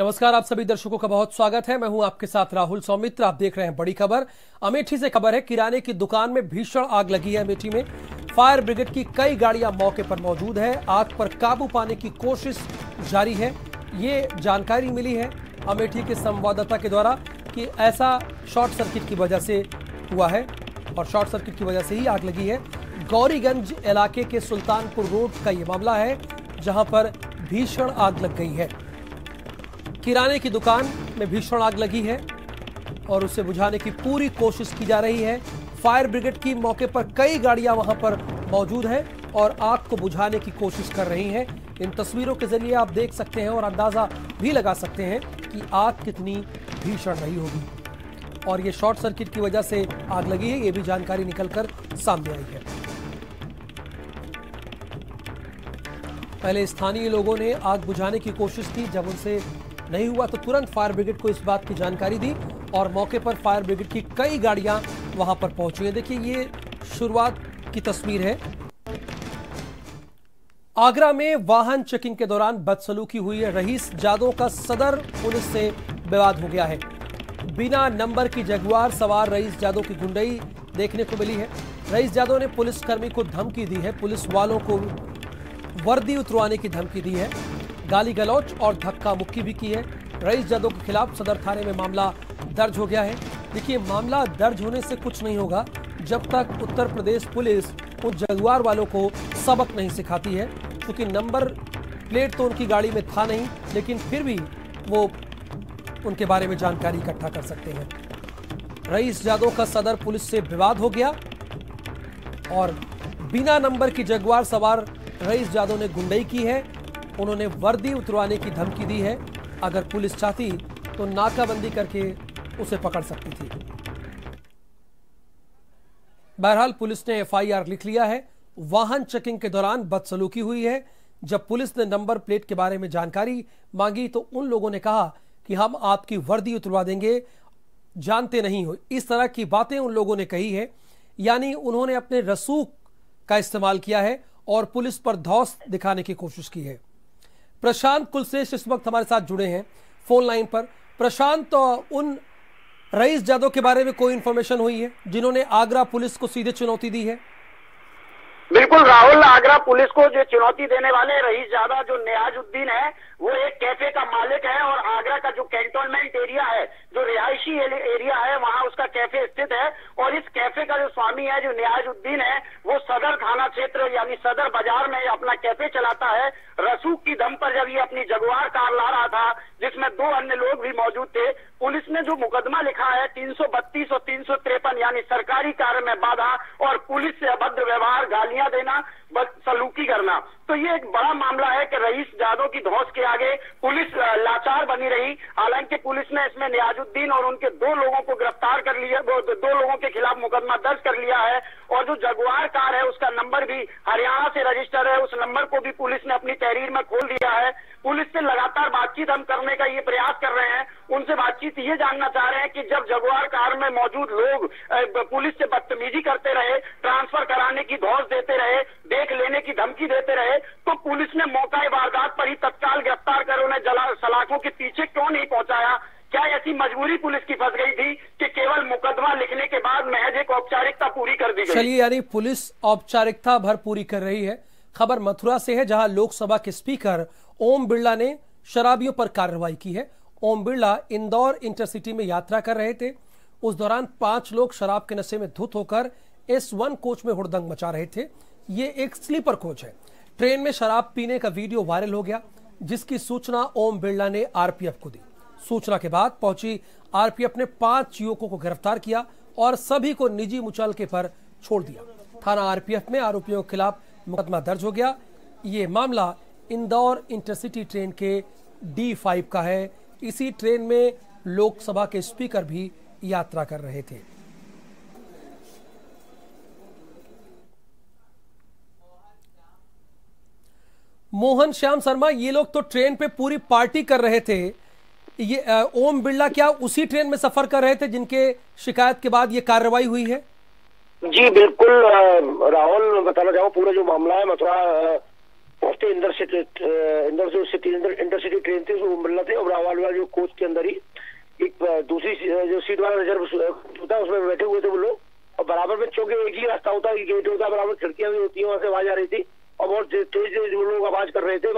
नमस्कार, आप सभी दर्शकों का बहुत स्वागत है। मैं हूं आपके साथ राहुल सौमित्र। आप देख रहे हैं बड़ी खबर। अमेठी से खबर है, किराने की दुकान में भीषण आग लगी है। अमेठी में फायर ब्रिगेड की कई गाड़ियां मौके पर मौजूद है। आग पर काबू पाने की कोशिश जारी है। ये जानकारी मिली है अमेठी के संवाददाता के द्वारा कि ऐसा शॉर्ट सर्किट की वजह से हुआ है और शॉर्ट सर्किट की वजह से ही आग लगी है। गौरीगंज इलाके के सुल्तानपुर रोड का ये मामला है, जहां पर भीषण आग लग गई है। किराने की दुकान में भीषण आग लगी है और उसे बुझाने की पूरी कोशिश की जा रही है। फायर ब्रिगेड की मौके पर कई गाड़ियां वहां पर मौजूद हैं और आग को बुझाने की कोशिश कर रही हैं। इन तस्वीरों के जरिए आप देख सकते हैं और अंदाजा भी लगा सकते हैं कि आग कितनी भीषण रही होगी और ये शॉर्ट सर्किट की वजह से आग लगी है। ये भी जानकारी निकलकर सामने आई है। पहले स्थानीय लोगों ने आग बुझाने की कोशिश की, जब उनसे नहीं हुआ तो तुरंत फायर ब्रिगेड को इस बात की जानकारी दी और मौके पर फायर ब्रिगेड की कई गाड़ियां वहां पर पहुंची हैं। देखिए, ये शुरुआत की तस्वीर है। आगरा में वाहन चेकिंग के दौरान बदसलूकी हुई है। रईस यादव का सदर पुलिस से विवाद हो गया है। बिना नंबर की जगुआर सवार रईस यादव की गुंडई देखने को मिली है। रईस यादव ने पुलिसकर्मी को धमकी दी है, पुलिस वालों को वर्दी उतरवाने की धमकी दी है, गाली गलौच और धक्का मुक्की भी की है। रईस यादव के खिलाफ सदर थाने में मामला दर्ज हो गया है। देखिए, मामला दर्ज होने से कुछ नहीं होगा जब तक उत्तर प्रदेश पुलिस उन जगुआर वालों को सबक नहीं सिखाती है, क्योंकि नंबर प्लेट तो उनकी गाड़ी में था नहीं, लेकिन फिर भी वो उनके बारे में जानकारी इकट्ठा कर सकते हैं। रईस यादव का सदर पुलिस से विवाद हो गया और बिना नंबर की जगुआर सवार रईस यादव ने गुंडई की है। उन्होंने वर्दी उतरवाने की धमकी दी है। अगर पुलिस चाहती तो नाकाबंदी करके उसे पकड़ सकती थी। बहरहाल, पुलिस ने एफआईआर लिख लिया है। वाहन चेकिंग के दौरान बदसलूकी हुई है। जब पुलिस ने नंबर प्लेट के बारे में जानकारी मांगी तो उन लोगों ने कहा कि हम आपकी वर्दी उतरवा देंगे, जानते नहीं हो, इस तरह की बातें उन लोगों ने कही है। यानी उन्होंने अपने रसूख का इस्तेमाल किया है और पुलिस पर धौंस दिखाने की कोशिश की है। प्रशांत कुलश्रेष्ठ इस वक्त हमारे साथ जुड़े हैं फोन लाइन पर। प्रशांत, तो उन रईस यादव के बारे में कोई इन्फॉर्मेशन हुई है जिन्होंने आगरा पुलिस को सीधे चुनौती दी है? बिल्कुल राहुल, आगरा पुलिस को जो चुनौती देने वाले रईस यादव, जो नियाजुद्दीन है, वो एक कैफे का मालिक है और आगरा का जो कैंटोनमेंट एरिया है, जो रिहायशी एरिया है, वहाँ उसका कैफे स्थित है। और इस कैफे का जो स्वामी है, जो नियाजुद्दीन है, वो सदर थाना क्षेत्र यानी सदर बाजार में अपना कैफे चलाता है। रसूख की दम पर जब ये अपनी जगुआर कार ला रहा था, जिसमें दो अन्य लोग भी मौजूद थे, पुलिस ने जो मुकदमा लिखा है 332 और 353 यानी सरकारी कार्य में बाधा और पुलिस से अभद्र व्यवहार, गालियां देना, बदसलूकी करना, तो ये एक बड़ा मामला है कि रईस यादव की धौंस के आगे पुलिस लाचार बनी रही। हालांकि पुलिस ने इसमें नियाजुद्दीन और उनके दो लोगों को गिरफ्तार कर लिया, दो लोगों के खिलाफ मुकदमा दर्ज कर लिया है और जो जगुआर कार है उसका नंबर भी हरियाणा से रजिस्टर है, उस नंबर को भी पुलिस ने अपनी तहरीर में खोल दिया है। पुलिस से लगातार बातचीत हम करने का ये प्रयास कर रहे हैं, उनसे बातचीत ये जानना चाह रहे हैं कि जब जगुआर कार में मौजूद लोग पुलिस से बदतमीजी करते रहे, ट्रांसफर कराने की धौंस देते रहे, देख लेने की धमकी देते रहे, तो पुलिस ने मौका वारदात पर ही तत्काल गिरफ्तार कर उन्हें सलाखों के पीछे क्यों नहीं पहुंचाया? क्या ऐसी मजबूरी पुलिस की फंस गई थी कि केवल मुकदमा लिखने के बाद महज एक औपचारिकता पूरी कर दी गई? चलिए, यानी पुलिस औपचारिकता भर पूरी कर रही है। खबर मथुरा से है, जहां लोकसभा के स्पीकर ओम बिरला ने शराबियों पर कार्रवाई की है। ओम बिरला इंदौर इंटरसिटी में यात्रा कर रहे थे। उस दौरान 5 लोग शराब के नशे में धुत होकर S1 कोच में हुड़दंग मचा रहे थे। ये एक स्लीपर कोच है। ट्रेन में शराब पीने का वीडियो वायरल हो गया, जिसकी सूचना ओम बिरला ने आरपीएफ को दी। सूचना के बाद पहुंची आरपीएफ ने 5 युवकों को गिरफ्तार किया और सभी को निजी मुचलके पर छोड़ दिया। थाना आरपीएफ में आरोपियों के खिलाफ मुकदमा दर्ज हो गया। ये मामला इंदौर इंटरसिटी ट्रेन के D5 का है। इसी ट्रेन में लोकसभा के स्पीकर भी यात्रा कर रहे थे। मोहन श्याम शर्मा, ये लोग तो ट्रेन पे पूरी पार्टी कर रहे थे। ये ओम बिरला क्या उसी ट्रेन में सफर कर रहे थे जिनके शिकायत के बाद ये कार्रवाई हुई है? जी बिल्कुल राहुल, बताना चाहूँ पूरा जो मामला है मथुरा उसके इंदौर इंटरसिटी ट्रेन थी उसमें ओम बिरला थे और राहुल वाला जो कोच के अंदर ही एक दूसरी जो सीट वाला रिजर्व होता है उसमें बैठे हुए थे वो लोग। और बराबर में चौके एक ही रास्ता होता है, गेट होता है, बराबर खिड़कियां भी होती है, वहां से आवाज आ रही थी और बहुत तेज तेज वो लोग आवाज कर रहे थे,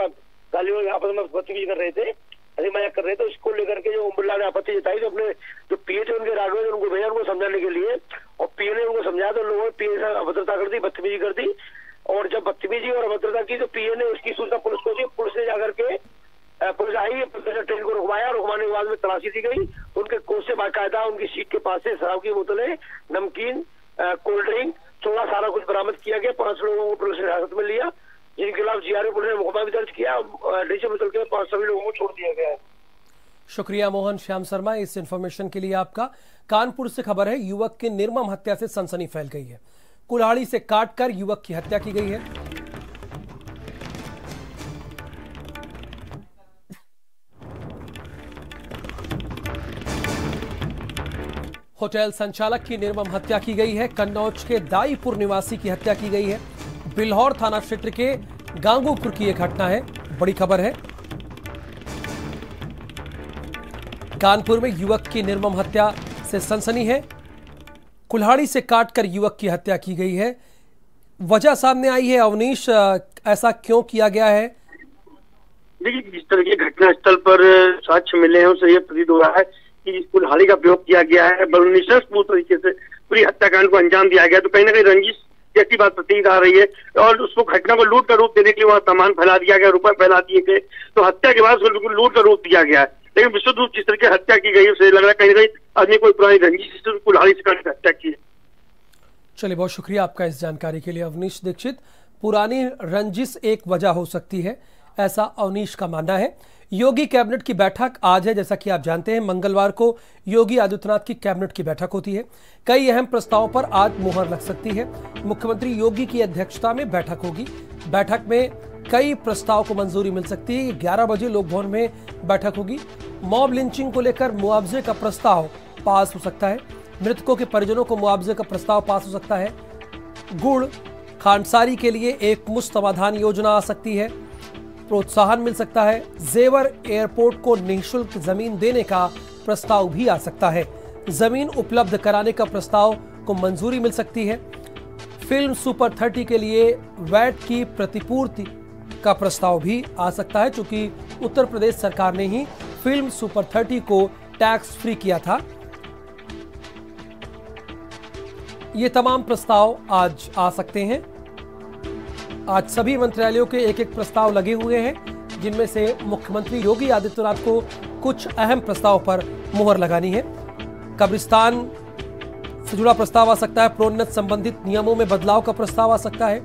गालियों में आपस में बदतमीजी कर रहे थे, ऐसे मजाक कर रहे थे। उसको लेकर के जो ओम बिरला ने आपत्ति जताई तो अपने जो पीए थे उनके राघव ने उनको भेजा उनको समझाने के लिए और पीए ने उनको समझाया तो लोगों ने पीए से अभद्रता कर दी, बदतमीजी कर दी। और जब बदतमीजी और अभद्रता की तो पीए ने उसकी सूचना पुलिस को दी। पुलिस ने जाकर के पुलिस आई, ट्रेन को रुकवाया, रुकवाने के बाद में तलाशी दी गई। उनके कोच से बाकायदा उनकी सीट के पास से शराब की बोतलें, नमकीन, कोल्ड ड्रिंक, थोड़ा सारा कुछ बरामद किया गया। 5 लोगों को पुलिस ने हिरासत में लिया, जिनके खिलाफ जीआरए पुलिस ने मुकदमा भी दर्ज किया। डीसी में चलकर 5 सभी लोगों को छोड़ दिया गया है। शुक्रिया मोहन श्याम शर्मा इस इन्फॉर्मेशन के लिए आपका। कानपुर से खबर है, युवक की निर्मम हत्या से सनसनी फैल गई है। कुल्हाड़ी से काटकर युवक की हत्या की गई है। होटल संचालक की निर्मम हत्या की गई है। कन्नौज के दाईपुर निवासी की हत्या की गई है। बिलहौर थाना क्षेत्र के गांगूपुर की एक घटना है, बड़ी खबर है। कानपुर में युवक की निर्मम हत्या से सनसनी है। कुल्हाड़ी से काटकर युवक की हत्या की गई है। वजह सामने आई है अवनीश, ऐसा क्यों किया गया है? देखिए, जिस तरह की घटना स्थल पर साक्ष्य मिले हैं उससे यह प्रतीत हो रहा है कि कुल्हाड़ी का प्रयोग किया गया है। बलूनिशपूर्ण तरीके से पूरी हत्याकांड को अंजाम दिया गया, तो कहीं ना कहीं रंजिश जैसी बात प्रतीत आ रही है। और उसको घटना को लूट का रूप देने के लिए वहाँ सामान फैला दिया गया, रुपए फैला दिए गए, तो हत्या के बाद बिल्कुल लूट का रूप दिया गया है। लेकिन विशुद्ध रूप जिस तरह की हत्या की गई उसे लग रहा है कहीं ना कहीं आदमी कोई पुरानी रंजिश से कुल्हाड़ी से काट हत्या की। चलिए, बहुत शुक्रिया आपका इस जानकारी के लिए अवनीश दीक्षित। पुरानी रंजिश एक वजह हो सकती है, ऐसा अवनीश का मानना है। योगी कैबिनेट की बैठक आज है। जैसा कि आप जानते हैं, मंगलवार को योगी आदित्यनाथ की कैबिनेट की बैठक होती है। कई अहम प्रस्तावों पर आज मुहर लग सकती है। मुख्यमंत्री योगी की अध्यक्षता में बैठक होगी। बैठक में कई प्रस्ताव को मंजूरी मिल सकती है। 11 बजे लोक भवन में बैठक होगी। मॉब लिंचिंग को लेकर मुआवजे का प्रस्ताव पास हो सकता है। मृतकों के परिजनों को मुआवजे का प्रस्ताव पास हो सकता है। गुड़ खांडसारी के लिए एक मुश्त समाधान योजना आ सकती है, प्रोत्साहन मिल सकता है। जेवर एयरपोर्ट को निःशुल्क जमीन देने का प्रस्ताव भी आ सकता है। जमीन उपलब्ध कराने का प्रस्ताव को मंजूरी मिल सकती है। फिल्म सुपर 30 के लिए वैट की प्रतिपूर्ति का प्रस्ताव भी आ सकता है, चूंकि उत्तर प्रदेश सरकार ने ही फिल्म सुपर 30 को टैक्स फ्री किया था। ये तमाम प्रस्ताव आज आ सकते हैं। आज सभी मंत्रालयों के एक एक प्रस्ताव लगे हुए हैं, जिनमें से मुख्यमंत्री योगी आदित्यनाथ को कुछ अहम प्रस्ताव पर मुहर लगानी है। कब्रिस्तान से जुड़ा प्रस्ताव आ सकता है। प्रोन्नत संबंधित नियमों में बदलाव का प्रस्ताव आ सकता है।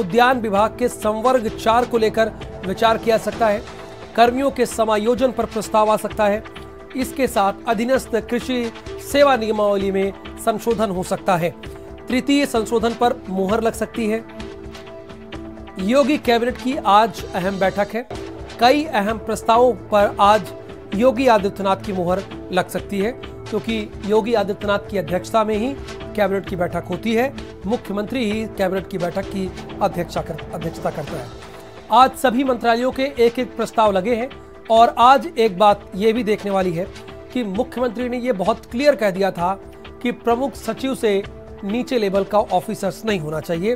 उद्यान विभाग के संवर्ग 4 को लेकर विचार किया सकता है। कर्मियों के समायोजन पर प्रस्ताव आ सकता है। इसके साथ अधीनस्थ कृषि सेवा नियमावली में संशोधन हो सकता है। तृतीय संशोधन पर मुहर लग सकती है। योगी कैबिनेट की आज अहम बैठक है। कई अहम प्रस्तावों पर आज योगी आदित्यनाथ की मुहर लग सकती है, क्योंकि योगी आदित्यनाथ की अध्यक्षता में ही कैबिनेट की बैठक होती है। मुख्यमंत्री ही कैबिनेट की बैठक की अध्यक्षता करता है। आज सभी मंत्रालयों के एक एक प्रस्ताव लगे हैं। और आज एक बात ये भी देखने वाली है कि मुख्यमंत्री ने ये बहुत क्लियर कह दिया था कि प्रमुख सचिव से नीचे लेवल का ऑफिसर्स नहीं होना चाहिए।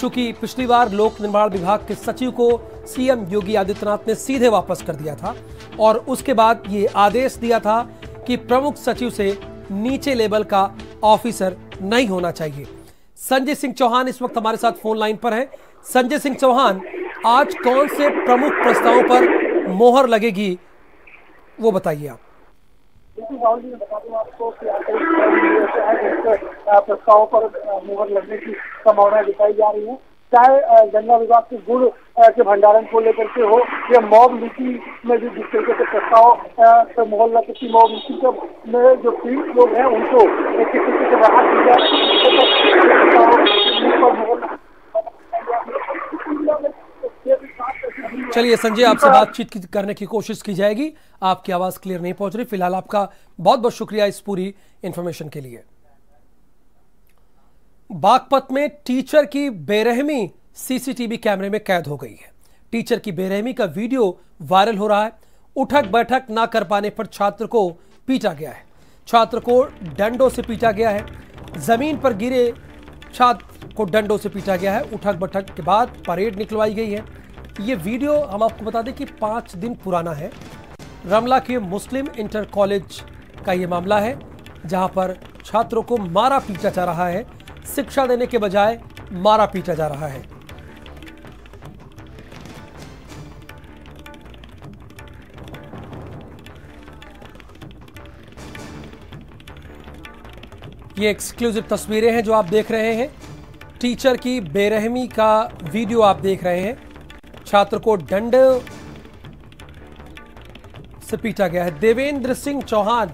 चूंकि पिछली बार लोक निर्माण विभाग के सचिव को सीएम योगी आदित्यनाथ ने सीधे वापस कर दिया था और उसके बाद ये आदेश दिया था कि प्रमुख सचिव से नीचे लेवल का ऑफिसर नहीं होना चाहिए। संजय सिंह चौहान इस वक्त हमारे साथ फोन लाइन पर हैं। संजय सिंह चौहान, आज कौन से प्रमुख प्रस्तावों पर मोहर लगेगी वो बताइए आप। राहुल जी, मैं बता दूं आपको कि प्रस्ताव पर मुहर लगने की संभावना दिखाई जा रही है। चाहे गन्ना विभाग के गुड़ के भंडारण को लेकर के हो या मॉब लीचिंग में भी जिस तरीके से प्रस्ताव मोहर लग सकती, मॉब लीचिंग में जो पीड़ित लोग हैं उनको एक तरीके से राहत दी जाए। चलिए संजय, आपसे बातचीत करने की कोशिश की जाएगी। आपकी आवाज़ क्लियर नहीं पहुंच रही। फिलहाल आपका बहुत बहुत शुक्रिया इस पूरी इन्फॉर्मेशन के लिए। बागपत में टीचर की बेरहमी सीसीटीवी कैमरे में कैद हो गई है। टीचर की बेरहमी का वीडियो वायरल हो रहा है। उठक बैठक ना कर पाने पर छात्र को पीटा गया है, छात्र को डंडों से पीटा गया है, जमीन पर गिरे छात्र को डंडों से पीटा गया है। उठक बैठक के बाद परेड निकलवाई गई है। ये वीडियो हम आपको बता दें कि 5 दिन पुराना है। रमाला के मुस्लिम इंटर कॉलेज का ये मामला है, जहां पर छात्रों को मारा पीटा जा रहा है, शिक्षा देने के बजाय मारा पीटा जा रहा है। ये एक्सक्लूसिव तस्वीरें हैं जो आप देख रहे हैं। टीचर की बेरहमी का वीडियो आप देख रहे हैं। छात्र को डंडे से पीटा गया है। देवेंद्र सिंह चौहान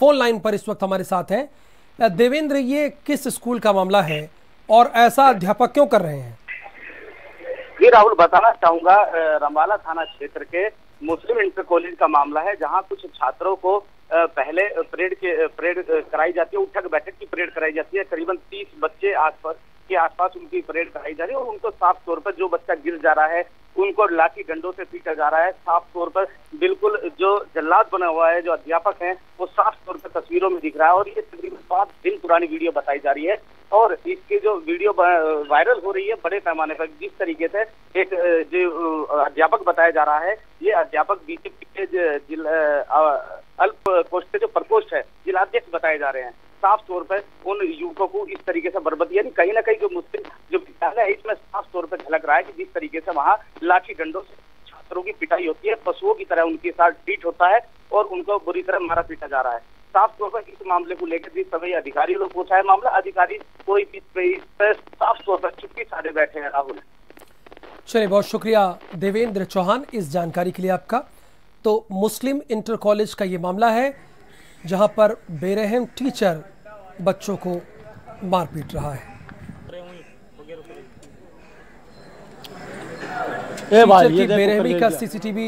फोन लाइन पर इस वक्त हमारे साथ हैं। देवेंद्र, ये किस स्कूल का मामला है और ऐसा अध्यापक क्यों कर रहे हैं? ये राहुल, बताना चाहूंगा रमाला थाना क्षेत्र के मुस्लिम इंटर कॉलेज का मामला है, जहाँ कुछ छात्रों को पहले परेड कराई जाती है, उठक बैठक की परेड कराई जाती है। करीबन 30 बच्चे आसपास उनकी परेड कराई जा रही है और उनको साफ तौर पर जो बच्चा गिर जा रहा है उनको लाठी डंडों से पीटा जा रहा है। साफ तौर पर बिल्कुल जो जल्लाद बना हुआ है, जो अध्यापक हैं, वो साफ तौर पर तस्वीरों में दिख रहा है। और ये तकरीबन 5 दिन पुरानी वीडियो बताई जा रही है और इसकी जो वीडियो वायरल हो रही है बड़े पैमाने पर, जिस तरीके से एक जो अध्यापक बताया जा रहा है, ये अध्यापक बीजेपी के अल्प कोष्ठ जो प्रकोष्ठ है जिलाध्यक्ष बताए जा रहे हैं। साफ तौर पर उन युवकों को इस तरीके से बर्बादी, यानी कहीं ना कहीं जो मुस्लिम जो विद्यालय है इसमें साफ तौर पर झलक रहा है कि जिस तरीके से वहाँ लाठी डंडों से छात्रों की पिटाई होती है, पशुओं की तरह उनके साथ ट्रीट होता है और उनको बुरी तरह मारा पीटा जा रहा है। साफ तौर पर इस मामले को लेकर जिस समय अधिकारियों को पूछा है, मामला अधिकारी कोई भी साफ तौर पर चुपके साधे बैठे हैं। राहुल, चलिए, बहुत शुक्रिया देवेंद्र चौहान इस जानकारी के लिए आपका। तो मुस्लिम इंटर कॉलेज का ये मामला है, जहां पर बेरहम टीचर बच्चों को मार पीट रहा है। टीचर की बेरहमी का सीसीटीवी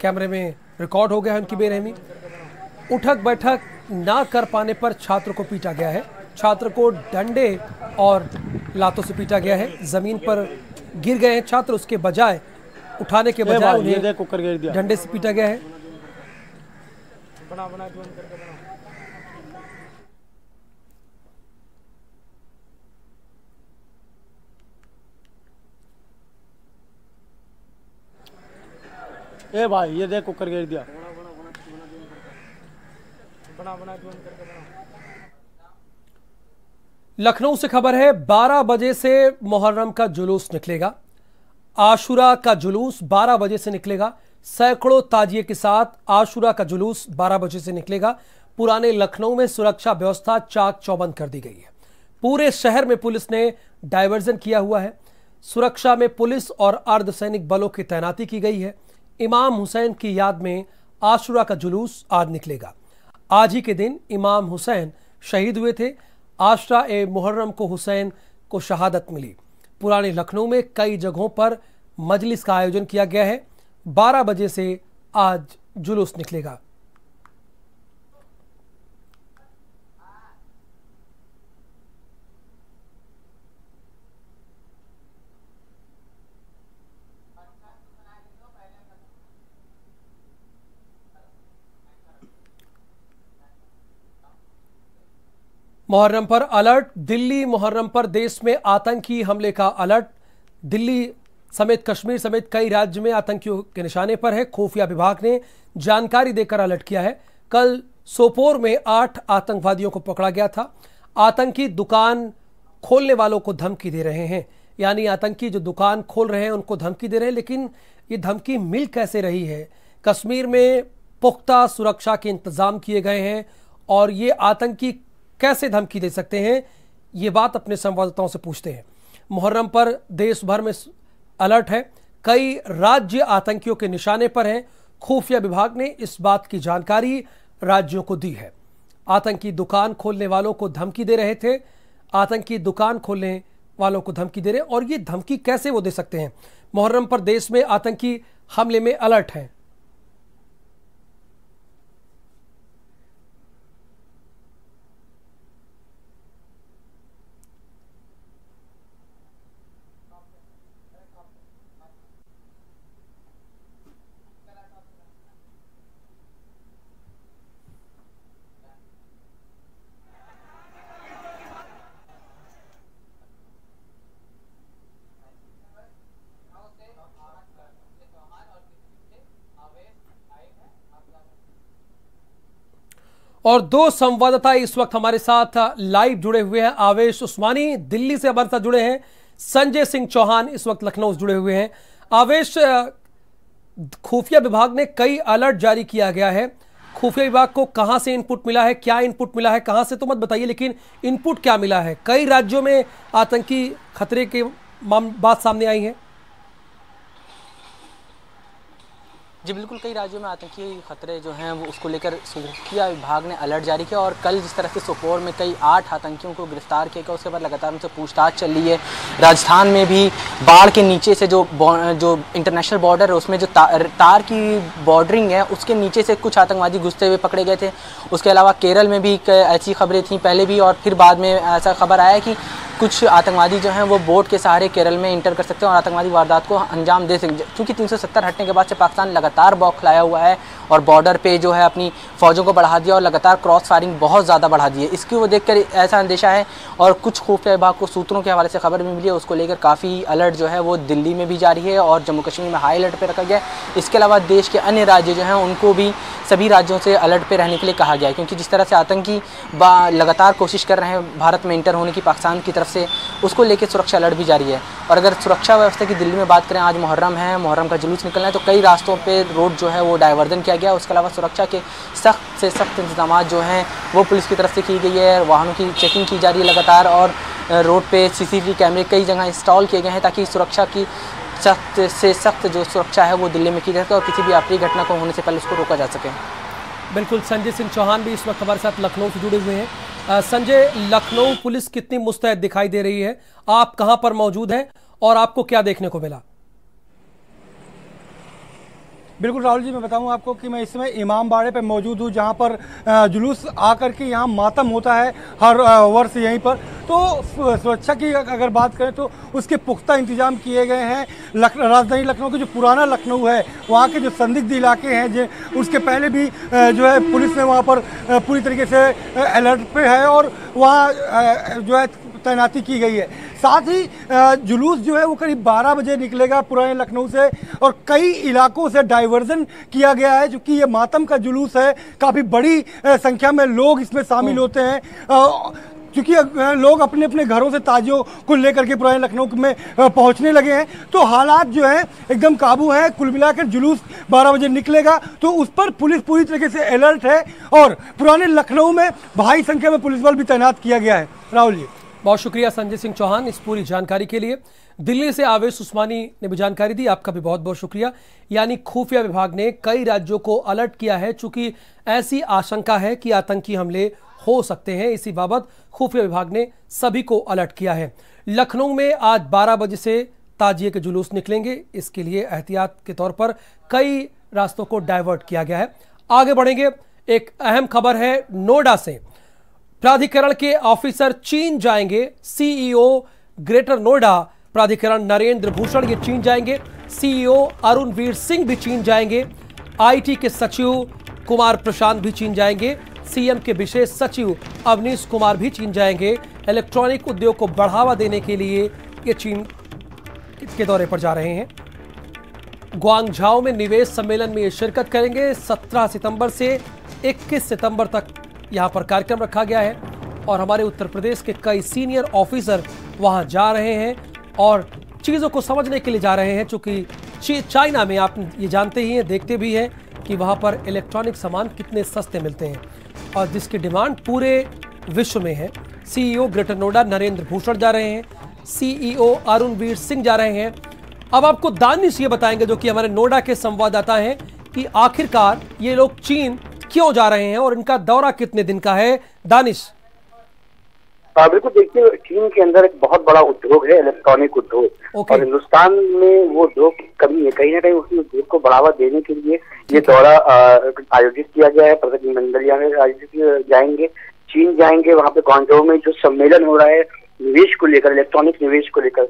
कैमरे में रिकॉर्ड हो गया है। उनकी बेरहमी, उठक बैठक ना कर पाने पर छात्र को पीटा गया है, छात्र को डंडे और लातों से पीटा गया है। जमीन पर गिर गए हैं छात्र, उसके बजाय उठाने के बजाय उन्हें डंडे से पीटा गया है। ए भाई, ये देख कुकर गिर दिया। लखनऊ से खबर है, 12 बजे से मुहर्रम का जुलूस निकलेगा, आशुरा का जुलूस 12 बजे से निकलेगा। सैकड़ों ताजिए के साथ आशुरा का जुलूस 12 बजे से निकलेगा। पुराने लखनऊ में सुरक्षा व्यवस्था चाक चौबंद कर दी गई है। पूरे शहर में पुलिस ने डायवर्जन किया हुआ है। सुरक्षा में पुलिस और अर्धसैनिक बलों की तैनाती की गई है। इमाम हुसैन की याद में आशुरा का जुलूस आज निकलेगा। आज ही के दिन इमाम हुसैन शहीद हुए थे। आशरा ए मुहर्रम को हुसैन को शहादत मिली। पुराने लखनऊ में कई जगहों पर मजलिस का आयोजन किया गया है। 12 बजे से आज जुलूस निकलेगा। मुहर्रम पर अलर्ट, दिल्ली मुहर्रम पर देश में आतंकी हमले का अलर्ट। दिल्ली समेत कश्मीर समेत कई राज्य में आतंकियों के निशाने पर है। खुफिया विभाग ने जानकारी देकर अलर्ट किया है। कल सोपोर में 8 आतंकवादियों को पकड़ा गया था। आतंकी दुकान खोलने वालों को धमकी दे रहे हैं, यानी आतंकी जो दुकान खोल रहे हैं उनको धमकी दे रहे हैं। लेकिन ये धमकी मिल कैसे रही है? कश्मीर में पुख्ता सुरक्षा के इंतजाम किए गए हैं और ये आतंकी कैसे धमकी दे सकते हैं, ये बात अपने संवाददाताओं से पूछते हैं। मुहर्रम पर देश भर में अलर्ट है, कई राज्य आतंकियों के निशाने पर हैं। खुफिया विभाग ने इस बात की जानकारी राज्यों को दी है। आतंकी दुकान खोलने वालों को धमकी दे रहे थे, आतंकी दुकान खोलने वालों को धमकी दे रहे, और ये धमकी कैसे वो दे सकते हैं? मुहर्रम पर देश में आतंकी हमले में अलर्ट हैं। और दो संवाददाता इस वक्त हमारे साथ लाइव जुड़े हुए हैं। आवेश उस्मानी दिल्ली से हमारे साथ जुड़े हैं, संजय सिंह चौहान इस वक्त लखनऊ से जुड़े हुए हैं। आवेश, खुफिया विभाग ने कई अलर्ट जारी किया गया है, खुफिया विभाग को कहां से इनपुट मिला है, क्या इनपुट मिला है, कहां से तो मत बताइए लेकिन इनपुट क्या मिला है? कई राज्यों में आतंकी खतरे के बात सामने आई है। जी बिल्कुल, कई राज्यों में आतंकी खतरे जो हैं वो उसको लेकर खुफिया विभाग ने अलर्ट जारी किया और कल जिस तरह से सोपोर में कई 8 आतंकियों को गिरफ्तार किया गया, उसके बाद लगातार उनसे पूछताछ चल रही है। राजस्थान में भी बाढ़ के नीचे से जो इंटरनेशनल बॉर्डर है उसमें जो तार की बॉर्डरिंग है उसके नीचे से कुछ आतंकवादी घुसते हुए पकड़े गए थे। उसके अलावा केरल में भी ऐसी खबरें थीं पहले भी और फिर बाद में ऐसा खबर आया कि कुछ आतंकवादी जो हैं वो बोट के सहारे केरल में इंटर कर सकते हैं और आतंकवादी वारदात को अंजाम दे सकते हैं, क्योंकि 370 हटने के बाद से पाकिस्तान लगातार बौखलाया हुआ है और बॉर्डर पे जो है अपनी फ़ौजों को बढ़ा दिया और लगातार क्रॉस फायरिंग बहुत ज़्यादा बढ़ा दी है। इसकी वो देखकर ऐसा अंदेशा है और कुछ खुफिया विभाग को सूत्रों के हवाले से खबर भी मिली है, उसको लेकर काफ़ी अलर्ट जो है वो दिल्ली में भी जारी है और जम्मू कश्मीर में हाई अलर्ट पर रखा गया है। इसके अलावा देश के अन्य राज्य जो हैं उनको भी सभी राज्यों से अलर्ट पर रहने के लिए कहा गया है, क्योंकि जिस तरह से आतंकी लगातार कोशिश कर रहे हैं भारत में इंटर होने की पाकिस्तान की तरफ से, उसको लेकर सुरक्षा अलर्ट भी जारी है। और अगर सुरक्षा व्यवस्था की दिल्ली में बात करें, आज मुहर्रम है, मुहर्रम का जुलूस निकलना है तो कई रास्तों पे रोड जो है वो डायवर्जन किया गया। उसके अलावा सुरक्षा के सख्त से सख्त इंतजाम जो हैं वो पुलिस की तरफ से की गई है, वाहनों की चेकिंग की जा रही है लगातार और रोड पे CCTV कैमरे कई जगह इंस्टॉल किए गए हैं ताकि सुरक्षा की सख्त से सख्त जो सुरक्षा है वो दिल्ली में की जा सके और किसी भी आफरी घटना को होने से पहले उसको रोका जा सके। बिल्कुल, संजय सिंह चौहान भी इस वक्त हमारे साथ लखनऊ से जुड़े हुए हैं। संजय, लखनऊ पुलिस कितनी मुस्तैद दिखाई दे रही है, आप कहां पर मौजूद हैं और आपको क्या देखने को मिला? बिल्कुल राहुल जी, मैं बताऊं आपको कि मैं इस समय इमाम बाड़े पर मौजूद हूं जहां पर जुलूस आकर के यहां मातम होता है हर वर्ष यहीं पर। तो सुरक्षा की अगर बात करें तो उसके पुख्ता इंतजाम किए गए हैं। राजधानी लखनऊ के जो पुराना लखनऊ है वहाँ के जो संदिग्ध इलाके हैं उसके पहले भी जो है पुलिस ने वहाँ पर पूरी तरीके से अलर्ट पे है और वहाँ जो है तैनाती की गई है। साथ ही जुलूस जो है वो करीब 12 बजे निकलेगा पुराने लखनऊ से और कई इलाकों से डाइवर्जन किया गया है, चूँकि ये मातम का जुलूस है, काफ़ी बड़ी संख्या में लोग इसमें शामिल होते हैं। क्योंकि लोग अपने अपने घरों से ताजियों को लेकर के पुराने लखनऊ में पहुंचने लगे हैं, तो हालात जो है एकदम काबू है। कुल मिलाकर जुलूस 12 बजे निकलेगा तो उस पर पुलिस पूरी तरीके से अलर्ट है और पुराने लखनऊ में भारी संख्या में पुलिस बल भी तैनात किया गया है। राहुल जी बहुत शुक्रिया संजय सिंह चौहान इस पूरी जानकारी के लिए। दिल्ली से आवेश उस्मानी ने भी जानकारी दी, आपका भी बहुत बहुत शुक्रिया। यानी खुफिया विभाग ने कई राज्यों को अलर्ट किया है चूँकि ऐसी आशंका है कि आतंकी हमले हो सकते हैं, इसी बाबत खुफिया विभाग ने सभी को अलर्ट किया है। लखनऊ में आज 12 बजे से ताजिए के जुलूस निकलेंगे, इसके लिए एहतियात के तौर पर कई रास्तों को डाइवर्ट किया गया है। आगे बढ़ेंगे, एक अहम खबर है नोएडा से। प्राधिकरण के ऑफिसर चीन जाएंगे, CEO ग्रेटर नोएडा प्राधिकरण नरेंद्र भूषण ये चीन जाएंगे, CEO अरुणवीर सिंह भी चीन जाएंगे, IT के सचिव कुमार प्रशांत भी चीन जाएंगे, CM के विशेष सचिव अवनीश कुमार भी चीन जाएंगे। इलेक्ट्रॉनिक उद्योग को बढ़ावा देने के लिए ये चीन के दौरे पर जा रहे हैं। ग्वांगझाव में निवेश सम्मेलन में ये शिरकत करेंगे। 17 सितंबर से 21 सितंबर तक यहाँ पर कार्यक्रम रखा गया है और हमारे उत्तर प्रदेश के कई सीनियर ऑफिसर वहाँ जा रहे हैं और चीज़ों को समझने के लिए जा रहे हैं, चूँकि चाइना में आप ये जानते ही हैं, देखते भी हैं कि वहाँ पर इलेक्ट्रॉनिक सामान कितने सस्ते मिलते हैं और जिसकी डिमांड पूरे विश्व में है। CEO ग्रेटर नोएडा नरेंद्र भूषण जा रहे हैं, CEO अरुणवीर सिंह जा रहे हैं। अब आपको दानिश ये बताएंगे जो कि हमारे नोएडा के संवाददाता हैं कि आखिरकार ये लोग चीन क्यों जा रहे हैं और इनका दौरा कितने दिन का है। दानिश बिल्कुल, देखिए चीन के अंदर एक बहुत बड़ा उद्योग है इलेक्ट्रॉनिक उद्योग और हिंदुस्तान में वो उद्योग की कमी है, कहीं ना कहीं उस उद्योग को बढ़ावा देने के लिए ये दौरा आयोजित किया गया है। प्रतिनिधिमंडल आयोजित जाएंगे, चीन जाएंगे, वहाँ पे ग्वांगझाओ में जो सम्मेलन हो रहा है निवेश को लेकर, इलेक्ट्रॉनिक निवेश को लेकर,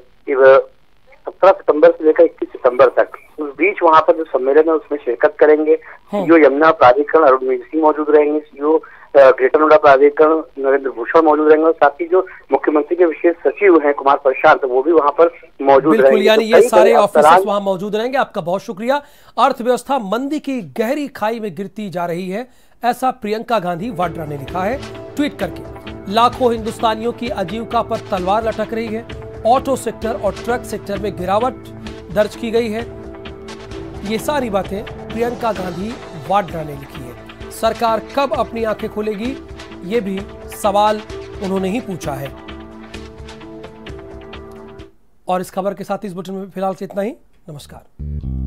17 सितंबर से लेकर 21 सितंबर तक, उस बीच वहाँ पर जो सम्मेलन है उसमें शिरकत करेंगे। CEO यमुना प्राधिकरण अरुणवीर सिंह मौजूद रहेंगे, CEO ग्रेटर नोएडा प्राधिकरण नरेंद्र भूषण मौजूद रहेंगे और साथ ही जो मुख्यमंत्री के विशेष सचिव हैं कुमार प्रशांत वो भी वहाँ पर मौजूद रहेंगे। यानी ये सारे ऑफिसर्स वहाँ मौजूद रहेंगे। आपका बहुत शुक्रिया। अर्थव्यवस्था मंदी की गहरी खाई में गिरती जा रही है, ऐसा प्रियंका गांधी वाड्रा ने लिखा है ट्वीट करके। लाखों हिंदुस्तानियों की आजीविका पर तलवार लटक रही है। ऑटो सेक्टर और ट्रक सेक्टर में गिरावट दर्ज की गई है। ये सारी बातें प्रियंका गांधी वाड्रा ने लिखी है। सरकार कब अपनी आंखें खोलेगी, ये भी सवाल उन्होंने ही पूछा है। और इस खबर के साथ इस बुलेटिन में फिलहाल से इतना ही। नमस्कार।